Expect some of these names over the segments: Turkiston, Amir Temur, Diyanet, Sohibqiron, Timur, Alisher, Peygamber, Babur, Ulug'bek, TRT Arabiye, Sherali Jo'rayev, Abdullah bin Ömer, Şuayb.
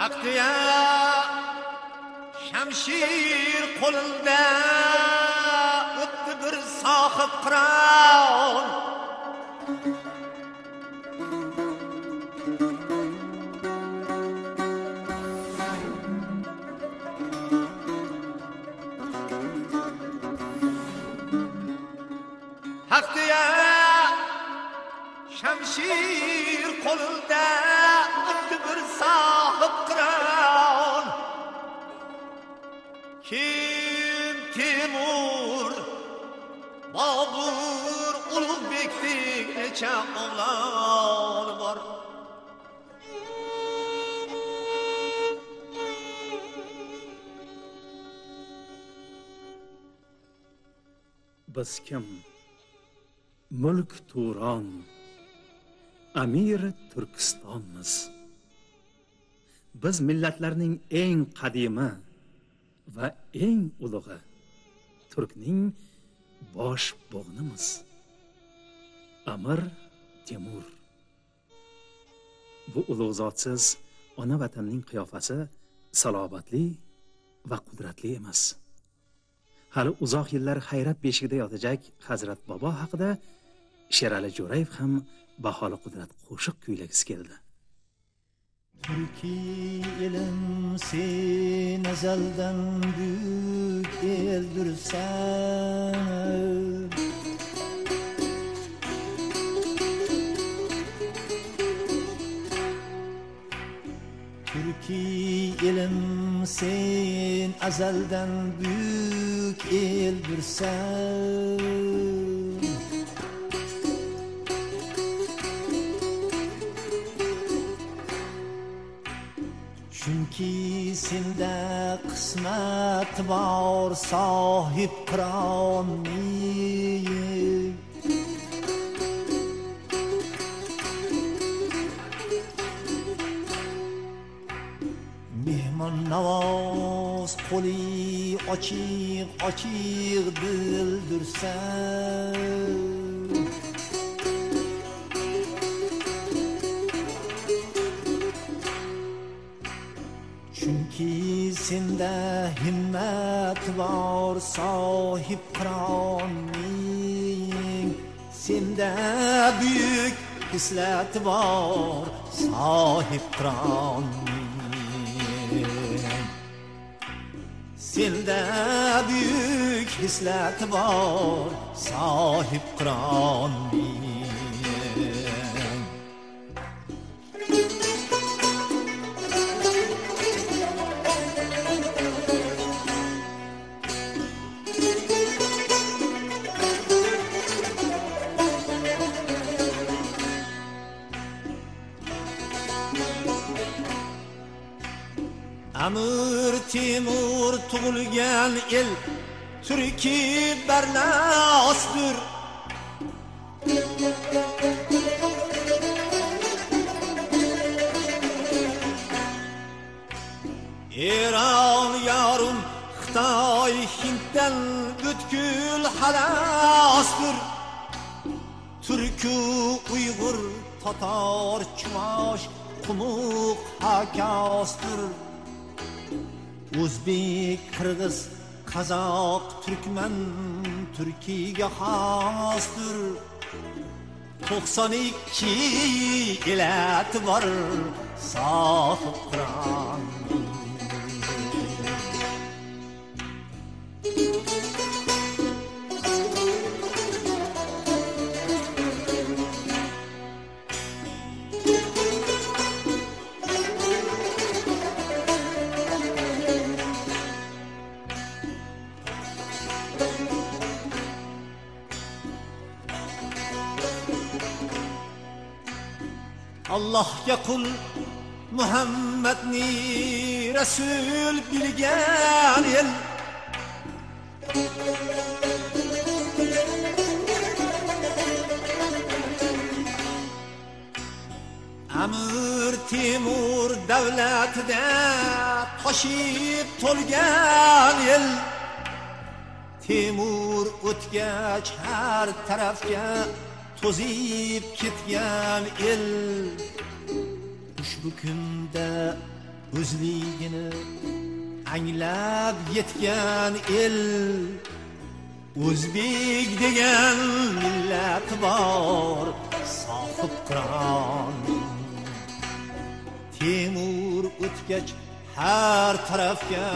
Hakkıya şemşir kolunda öttü bir Sohibqiron. Hakkıya şemşir kolunda öttü bir Sohibqiron. Kim Timur Babur Ulug'bek'ning necha o'g'li bor? Biz kim? Mulk Turon, Amir Turkistonmiz. Biz millatlarning eng qadimi va eng ulug'i turkning bosh bo'g'nimiz. Amir Temur. Bu ulug' zotsiz ona vatanning qiyofasi salobatli va qudratli emas. Hali uzoq yillar hayrat beshigida yotijak Hazrat bobo haqida Sherali Jo'rayev ham baholi qudrat qo'shiq kuylagisi keldi. Türkiye elim sen ezelden büyük eldir sen. Türkiye elim sen ezelden büyük eldir sen. Çünkü sende kısmet var Sohibqiron miyim? Mehman navaz koli açık açık bildirsen. Çünkü sende himmet var Sohibqironning, sende büyük hislat var Sohibqironning, sende büyük hislat var Sohibqironning. Amir Temur tug'ilgan el Turkiy barlasdir. Eron yarim Xitoy Hinddan butkul xalasdir. Turku Uyg'ur Tatar Chuvosh Qumoq hakasdir. O'zbek, Qirg'iz, Qozoq, Turkman, Turkiyaga xosdir. 92 elat bor Sohibqiron. Allohga qul Muhammadni rasul bilgan el. Amir Temur davlatida toshib to'lgan el. Temur o'tgach har tarafga to'zib ketgan el. Ushbu kunda o'zligini anglab yetgan el, o'zbek degan millat bor. Sohibqiron Temur o'tgach har tarafga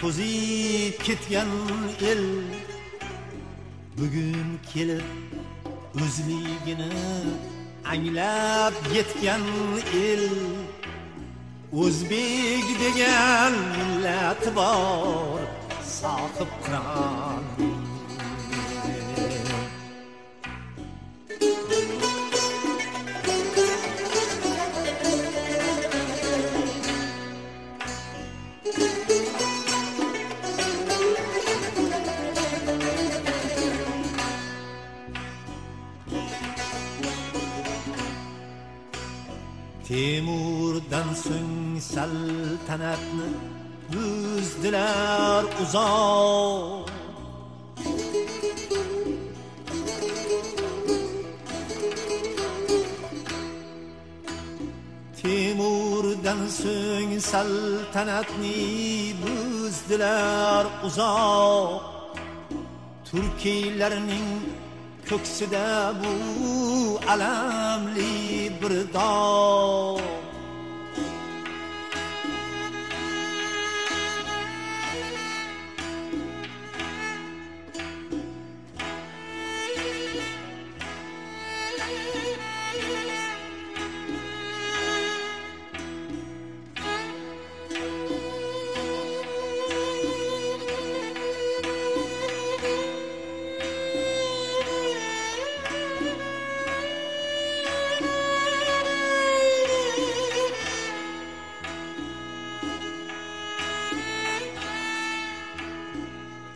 to'zib ketgan el, bugun kelib o'zligini anglab yetgan el, o'zbek degan millat bor. Sohibqiron Temurdan so'ng saltanatni buzdilar uzoq, Temurdan so'ng saltanatni buzdilar uzoq, turkiylarning ko'ksida bu alamli bir dog'.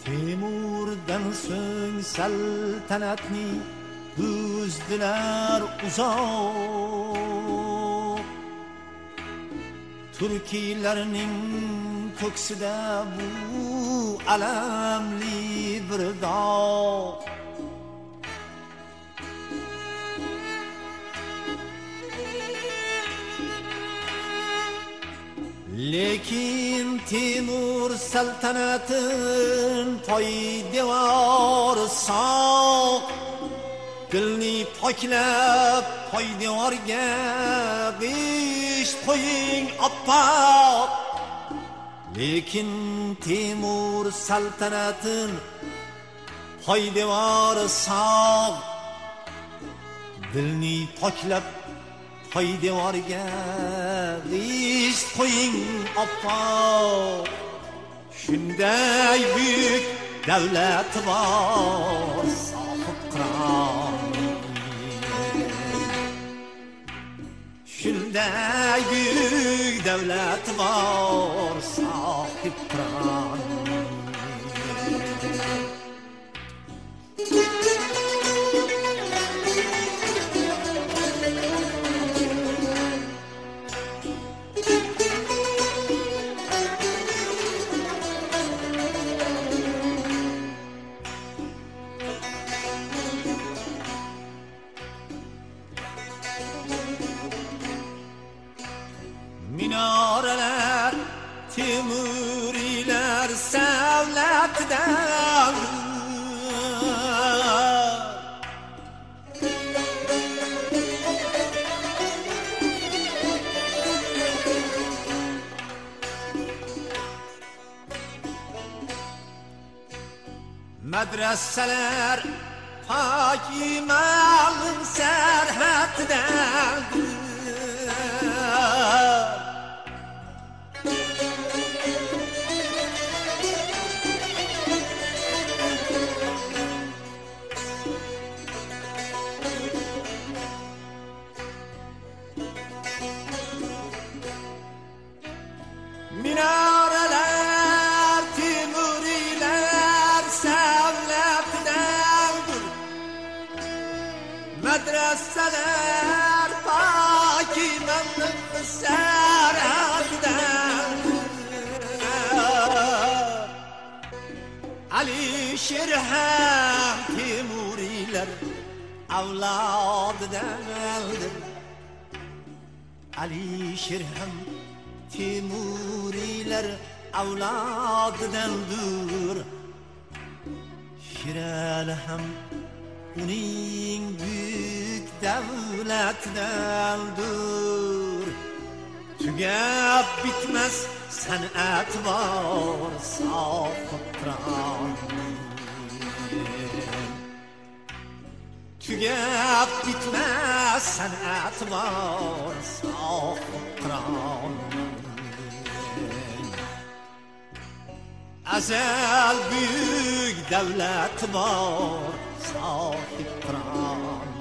Temurdan so'ng saltanatni buzdilar uzoq, turkiylarning ko'ksida bu alamli bir dog'. Lekin Temur saltanatin poydevor soq, dilni poklab poydevorga besh qo'ying oppoq. Lekin Temur saltanatin poydevor soq, dilni poklab poydevorga besh qo'ying oppoq. Shunday buyuk davlat bor. Sohibqiron shunday buyuk davlat bor. Sohibqiron minoralar temuriylar savlatida, madrasalar poki ma'lum sarhatida, minoralar temuriylar savlatidan, madrasalar poki ma'lum sarhatidan, Alisher ham temuriylar avlodidandir, Alisher ham Timuriler avladidandir. Sherali ham uning buyuk davlatidandir. Tugab bitmas san'at bor Sohibqiron. Tugab bitmas san'at bor Sohibqiron. Azal büyük devlet var Sohibqiron.